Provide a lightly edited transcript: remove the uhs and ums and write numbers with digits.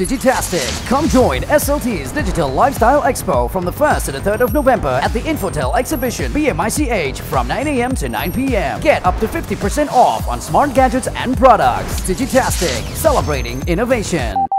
Digitastic. Come join SLT's Digital Lifestyle Expo from the 1st to the 3rd of November at the Infotel Exhibition, BMICH, from 9 AM to 9 PM. Get up to 50% off on smart gadgets and products. Digitastic, celebrating innovation.